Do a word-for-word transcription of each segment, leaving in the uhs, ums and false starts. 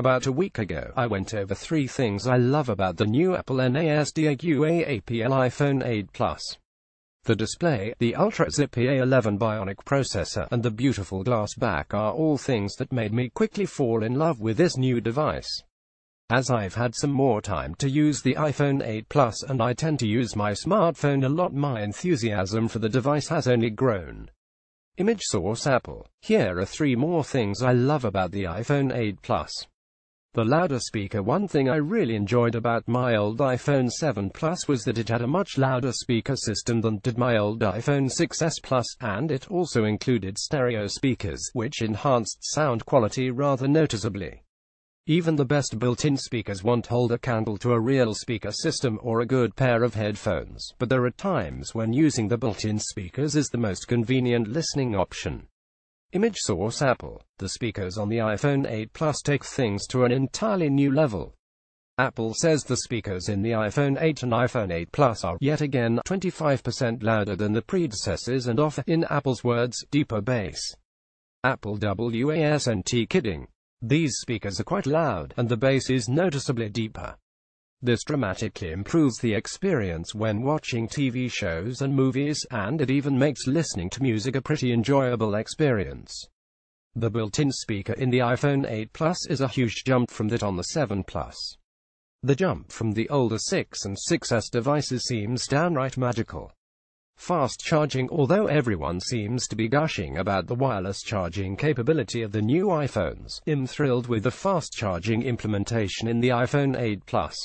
About a week ago, I went over three things I love about the new Apple Incorporated A A P L iPhone eight Plus. The display, the ultra-zippy A eleven Bionic processor, and the beautiful glass back are all things that made me quickly fall in love with this new device. As I've had some more time to use the iPhone eight Plus and I tend to use my smartphone a lot, my enthusiasm for the device has only grown. Image source: Apple. Here are three more things I love about the iPhone eight Plus. The louder speaker. One thing I really enjoyed about my old iPhone seven Plus was that it had a much louder speaker system than did my old iPhone six S Plus, and it also included stereo speakers, which enhanced sound quality rather noticeably. Even the best built-in speakers won't hold a candle to a real speaker system or a good pair of headphones, but there are times when using the built-in speakers is the most convenient listening option. Image source: Apple. The speakers on the iPhone eight Plus take things to an entirely new level. Apple says the speakers in the iPhone eight and iPhone eight Plus are, yet again, twenty-five percent louder than the predecessors and offer, in Apple's words, deeper bass. Apple wasn't kidding. These speakers are quite loud, and the bass is noticeably deeper. This dramatically improves the experience when watching T V shows and movies, and it even makes listening to music a pretty enjoyable experience. The built-in speaker in the iPhone eight Plus is a huge jump from that on the seven Plus. The jump from the older six and six S devices seems downright magical. Fast charging. Although everyone seems to be gushing about the wireless charging capability of the new iPhones, I'm thrilled with the fast charging implementation in the iPhone eight Plus.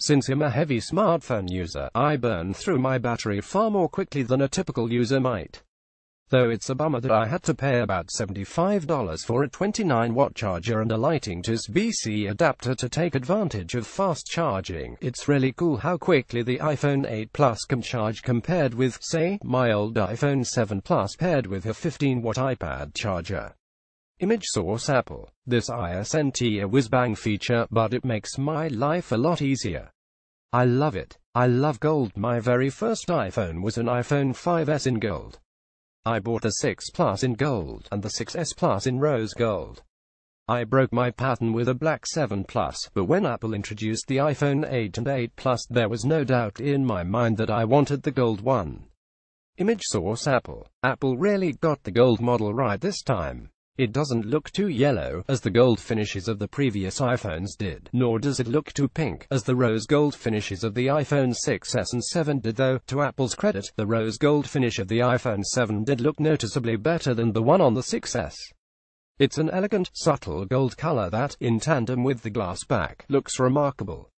Since I'm a heavy smartphone user, I burn through my battery far more quickly than a typical user might. Though it's a bummer that I had to pay about seventy-five dollars for a twenty-nine watt charger and a Lightning to U S B C adapter to take advantage of fast charging, it's really cool how quickly the iPhone eight Plus can charge compared with, say, my old iPhone seven Plus paired with a fifteen watt iPad charger. Image source: Apple. This isn't a whiz-bang feature, but it makes my life a lot easier. I love it. I love gold. My very first iPhone was an iPhone five S in gold. I bought the six Plus in gold, and the six S Plus in rose gold. I broke my pattern with a black seven Plus, but when Apple introduced the iPhone eight and eight Plus, there was no doubt in my mind that I wanted the gold one. Image source: Apple. Apple really got the gold model right this time. It doesn't look too yellow, as the gold finishes of the previous iPhones did, nor does it look too pink, as the rose gold finishes of the iPhone six S and seven did, though, to Apple's credit, the rose gold finish of the iPhone seven did look noticeably better than the one on the six S. It's an elegant, subtle gold color that, in tandem with the glass back, looks remarkable.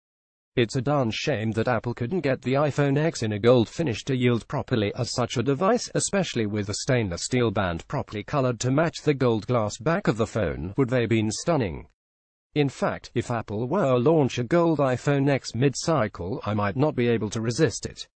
It's a darn shame that Apple couldn't get the iPhone ten in a gold finish to yield properly as such a device, especially with a stainless steel band properly colored to match the gold glass back of the phone. Would they have been stunning? In fact, if Apple were to launch a gold iPhone ten mid-cycle, I might not be able to resist it.